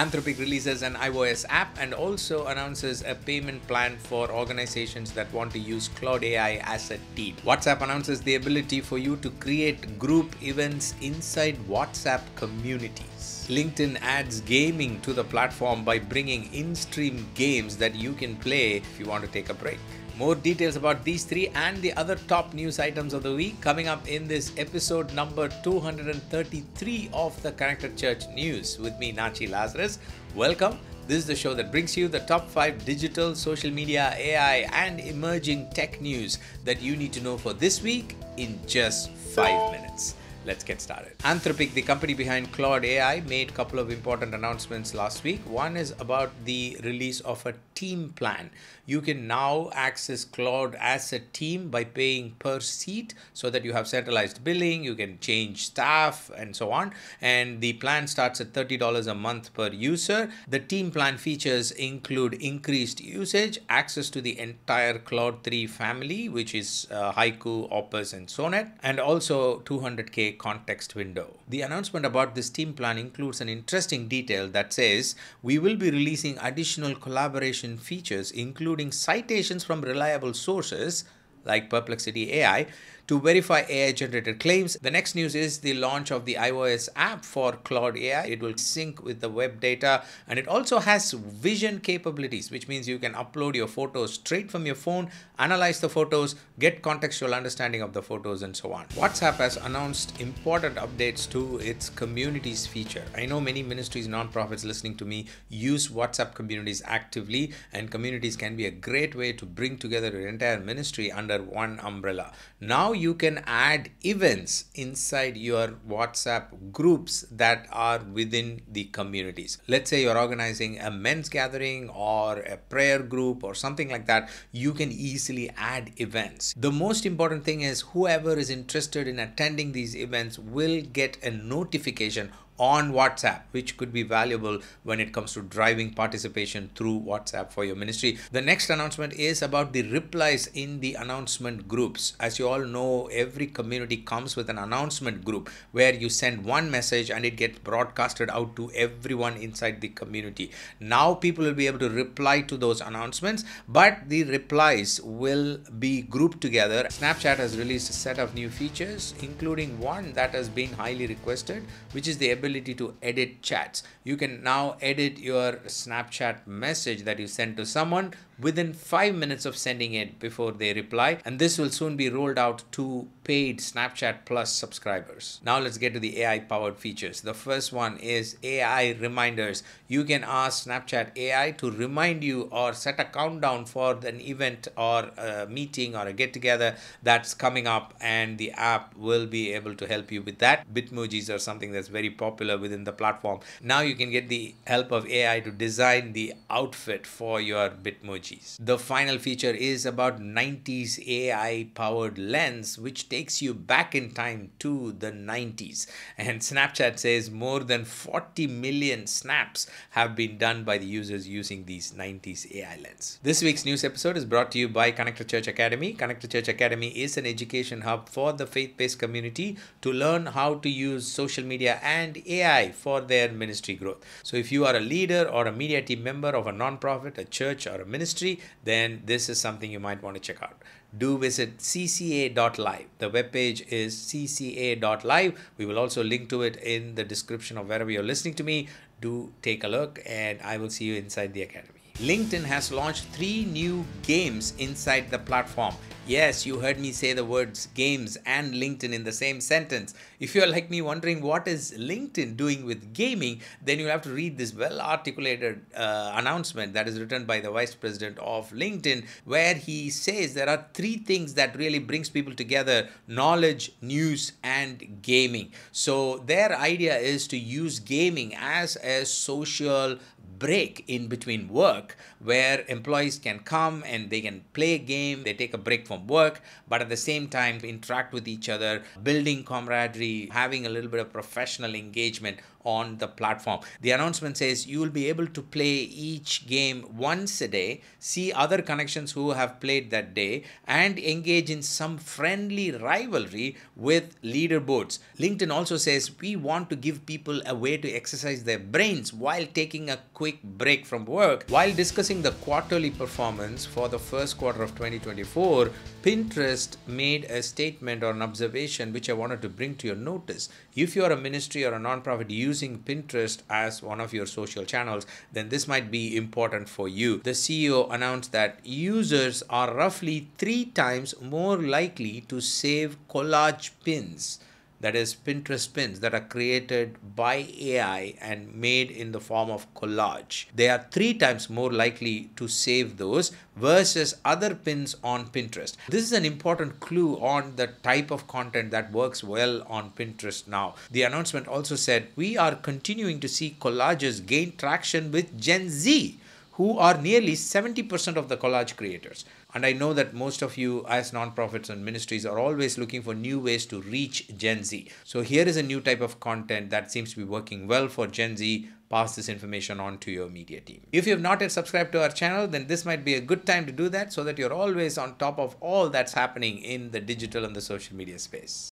Anthropic releases an iOS app and also announces a payment plan for organizations that want to use Claude AI as a team. WhatsApp announces the ability for you to create group events inside WhatsApp communities. LinkedIn adds gaming to the platform by bringing in-stream games that you can play if you want to take a break. More details about these three and the other top news items of the week coming up in this episode number 233 of the Connected Church News with me, Natchi Lazarus. Welcome. This is the show that brings you the top 5 digital, social media, AI and emerging tech news that you need to know for this week in just 5 minutes. Let's get started. Anthropic, the company behind Claude AI, made a couple of important announcements last week. One is about the release of a team plan. You can now access Claude as a team by paying per seat so that you have centralized billing, you can change staff and so on. And the plan starts at $30 a month per user. The team plan features include increased usage, access to the entire Claude 3 family, which is Haiku, Opus and Sonnet, and also 200K context window. The announcement about this team plan includes an interesting detail that says we will be releasing additional collaboration features, including citations from reliable sources like Perplexity AI to verify AI-generated claims. The next news is the launch of the iOS app for Claude AI. It will sync with the web data and it also has vision capabilities, which means you can upload your photos straight from your phone, analyze the photos, get contextual understanding of the photos and so on. WhatsApp has announced important updates to its communities feature. I know many ministries, nonprofits listening to me use WhatsApp communities actively, and communities can be a great way to bring together your entire ministry under one umbrella. Now you can add events inside your WhatsApp groups that are within the communities. Let's say you're organizing a men's gathering or a prayer group or something like that. You can easily add events. The most important thing is whoever is interested in attending these events will get a notification on WhatsApp, which could be valuable when it comes to driving participation through WhatsApp for your ministry. The next announcement is about the replies in the announcement groups. As you all know, every community comes with an announcement group where you send one message and it gets broadcasted out to everyone inside the community. Now people will be able to reply to those announcements, but the replies will be grouped together. Snapchat has released a set of new features, including one that has been highly requested, which is the ability to edit chats. You can now edit your Snapchat message that you send to someone within 5 minutes of sending it before they reply, and this will soon be rolled out to paid Snapchat Plus subscribers. Now let's get to the AI powered features. The first one is AI reminders. You can ask Snapchat AI to remind you or set a countdown for an event or a meeting or a get together that's coming up, and the app will be able to help you with that. Bitmojis are something that's very popular within the platform. Now you can get the help of AI to design the outfit for your Bitmoji. The final feature is about 90s AI powered lens, which takes you back in time to the 90s. And Snapchat says more than 40 million snaps have been done by the users using these 90s AI lens. This week's news episode is brought to you by Connected Church Academy. Connected Church Academy is an education hub for the faith-based community to learn how to use social media and AI for their ministry growth. So if you are a leader or a media team member of a nonprofit, a church or a ministry, then this is something you might want to check out. Do visit cca.live. The webpage is cca.live. We will also link to it in the description of wherever you're listening to me. Do take a look, and I will see you inside the academy. LinkedIn has launched 3 new games inside the platform. Yes, you heard me say the words games and LinkedIn in the same sentence. If you're like me wondering what is LinkedIn doing with gaming, then you'll have to read this well-articulated announcement that is written by the vice president of LinkedIn, where he says there are 3 things that really brings people together: knowledge, news, and gaming. So their idea is to use gaming as a social break in between work, where employees can come and they can play a game, they take a break from work, but at the same time interact with each other, building camaraderie, having a little bit of professional engagement on the platform. The announcement says you will be able to play each game once a day, see other connections who have played that day, and engage in some friendly rivalry with leaderboards. LinkedIn also says we want to give people a way to exercise their brains while taking a quick break from work. While discussing the quarterly performance for the first quarter of 2024, Pinterest made a statement or an observation which I wanted to bring to your notice. If you are a ministry or a nonprofit using Pinterest as one of your social channels, then this might be important for you. The CEO announced that users are roughly 3 times more likely to save collage pins, that is Pinterest pins that are created by AI and made in the form of collage. They are 3 times more likely to save those versus other pins on Pinterest. This is an important clue on the type of content that works well on Pinterest now. The announcement also said, we are continuing to see collages gain traction with Gen Z, who are nearly 70% of the collage creators. And I know that most of you as nonprofits and ministries are always looking for new ways to reach Gen Z. So here is a new type of content that seems to be working well for Gen Z. Pass this information on to your media team. If you have not yet subscribed to our channel, then this might be a good time to do that so that you're always on top of all that's happening in the digital and the social media space.